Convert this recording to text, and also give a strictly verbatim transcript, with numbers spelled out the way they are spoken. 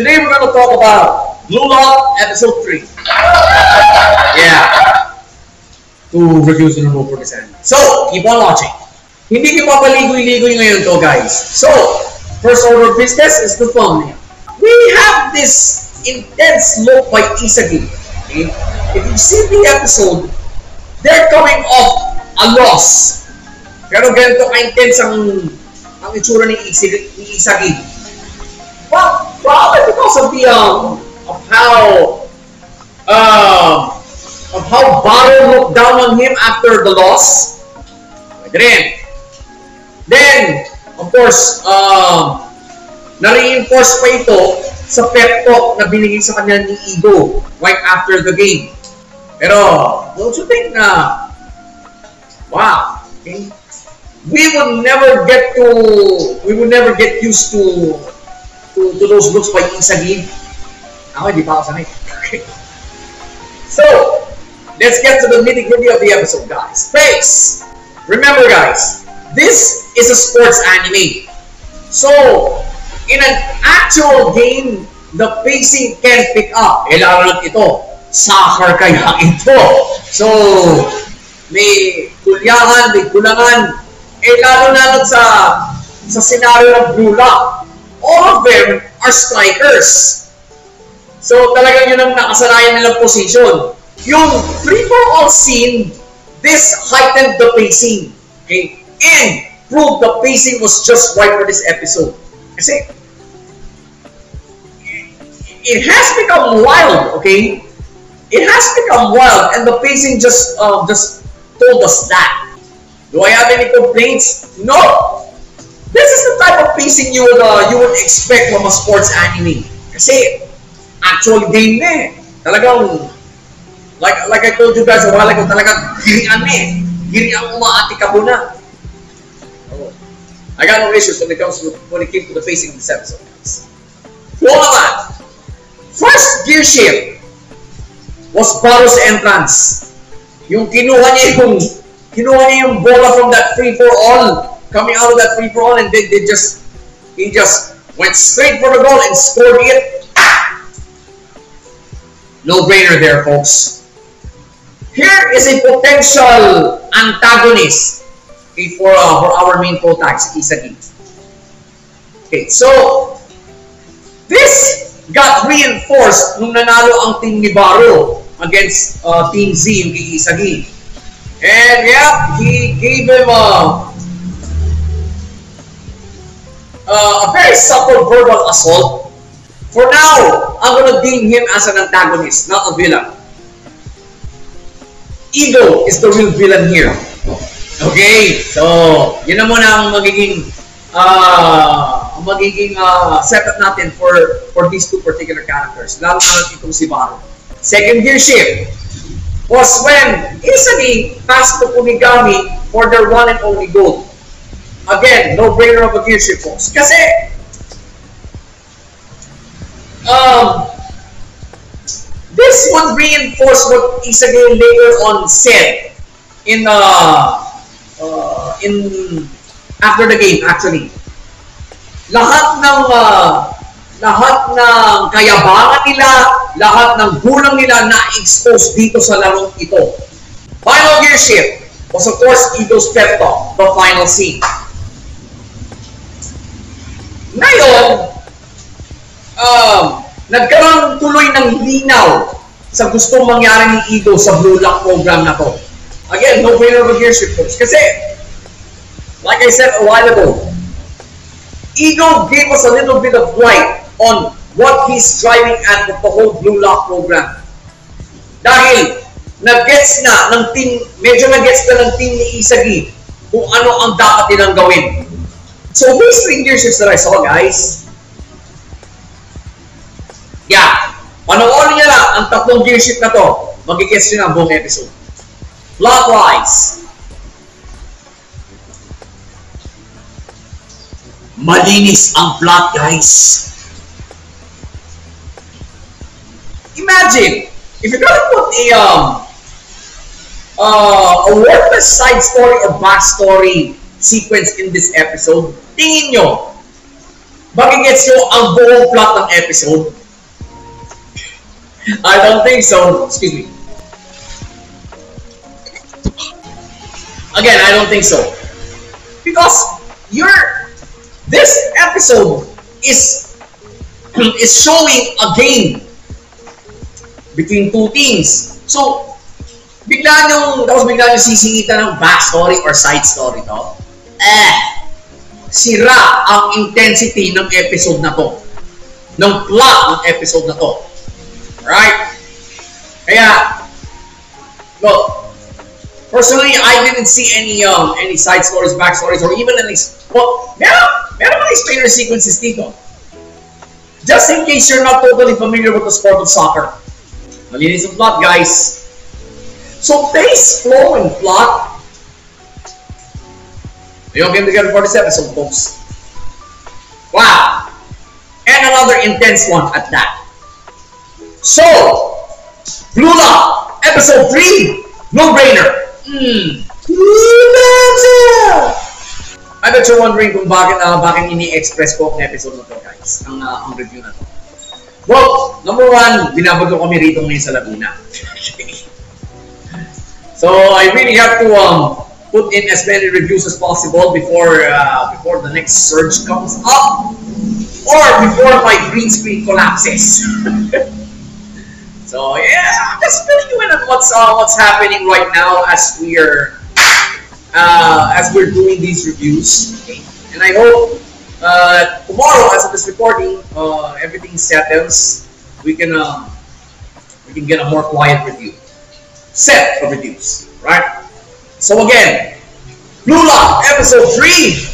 Today we're going to talk about Blue Lock Episode three. Yeah. To reduce the number of percent. So, keep on watching. Hindi ko papaligoy-ligoy ngayon to, guys. So, first order of business is the thumbnail. We have this intense look by Isagi. Okay? If you see the episode, they're coming off a loss. Pero ganito ka-intense ang, ang itsura ni Isagi. But probably because of the, um, of how, uh, of how Baro looked down on him after the loss. Then, then of course, um, na-reinforce pa ito sa pep talk na binigay sa kanya ni Ego right after the game. Pero, don't you think na, wow, okay? We will never get to, we will never get used to, to, to those looks by Isagi. Ako, hindi pa ako sanay. Okay. So, let's get to the nitty-gritty of the episode, guys. Thanks! Remember, guys, this is a sports anime. So, in an actual game, the pacing can pick up. Eh, lalo ito. Soccer kaya ito. So, may kulyangan, may kulangan. Eh, lalo na sa, sa scenario ng Blue Lock, all of them are strikers. So, talagang yun ang nakasanayan nilang position. Yung three four all scene, this heightened the pacing. Okay? And proved the pacing was just right for this episode. Kasi, it has become wild, okay? It has become wild, and the pacing just, uh, just told us that. Do I have any complaints? No! This is the type of pacing you would, uh, you would expect from a sports anime. Kasi, actual game na eh. Talagang, like, like I told you guys a while ago, talagang girian na eh. Girian umaati ka muna. Oh. I got no issues when it comes to, when it came to the pacing of this episode. Go naman! First gear shift was Baro's entrance. Yung kinuha niya yung Kinuha niya yung bola from that three four all, coming out of that three four all, and then they just, he just went straight for the goal and scored it. No-brainer there, folks. Here is a potential antagonist okay, for, uh, for our main protagonist, Isagi. Okay, so, this got reinforced nung nanalo ang team ni Baro against uh, Team Z, yung kay Isagi. And yeah, he gave him a, a very subtle verbal assault. For now, I'm gonna deem him as an antagonist, not a villain. Ego is the real villain here. Okay, so yun na muna ang magiging uh, ang magiging uh, setup natin for for these two particular characters. Lalo na itong si Baro. Second gear shift was when Isagi passed to Umigami for their one and only goal. Again, no-brainer of a gear shift, folks. Kasi, um, this would reinforce what Isagi later on said in, uh, uh, in, after the game, actually. Lahat ng, uh, lahat ng kayabangan nila, lahat ng gulang nila na-expose dito sa larong ito. Final gear shift was of course Ego's pep talk, the final scene. Ngayon, um, nagkaroon tuloy ng linaw sa gustong mangyari ni Ego sa Blue Lock program na to. Again, no winner of gear shift first. Kasi, like I said a while ago, Ego gave us a little bit of light on what he's striving at with the whole Blue Lock program. Dahil, nag-gets na ng team, medyo nag-gets na ng team ni Isagi kung ano ang dapat nilang gawin. So, these three leaderships that I saw, guys, yeah, panoorin niya lang ang tatlong leadership na to, mag-gets niyo na ang buong episode. Plot-wise, malinis ang plot, guys. Imagine if you're gonna put a um, uh, a worthless side story or backstory sequence in this episode. Tingin nyo, Magigets nyo ang buong plot ng episode? I don't think so. Excuse me. Again, I don't think so. Because you're... This episode is... is showing a game between two teams. So, bigla nyo... Tapos bigla nyo sisingitan ng backstory or side story to. Eh! Sira ang intensity ng episode na to. Ng plot ng episode na to. Right? Kaya, look, personally, I didn't see any um any side stories, back stories, or even an ex well, meron, meron mga explainer sequences dito. Just in case you're not totally familiar with the sport of soccer. Malinis ang plot, guys. So, pace, flow, and plot. They all came together for this episode, folks. Wow! And another intense one at that. So, Blue Lock, episode three, no-brainer. Mm. I bet you're wondering kung bakit uh, bakit ini-express ko ang episode na to, guys, ang, uh, ang review na to. Well, number one, binabago kami rito ngayon sa Laguna. So, I really have to um, put in as many reviews as possible before uh, before the next surge comes up, or before my green screen collapses. So yeah, I'm just filling you in on what's uh, what's happening right now as we're uh, as we're doing these reviews. Okay. And I hope uh, tomorrow, as of this recording, uh, everything settles. We can uh, we can get a more quiet review, set of reviews, right? So again, Blue Lock episode three.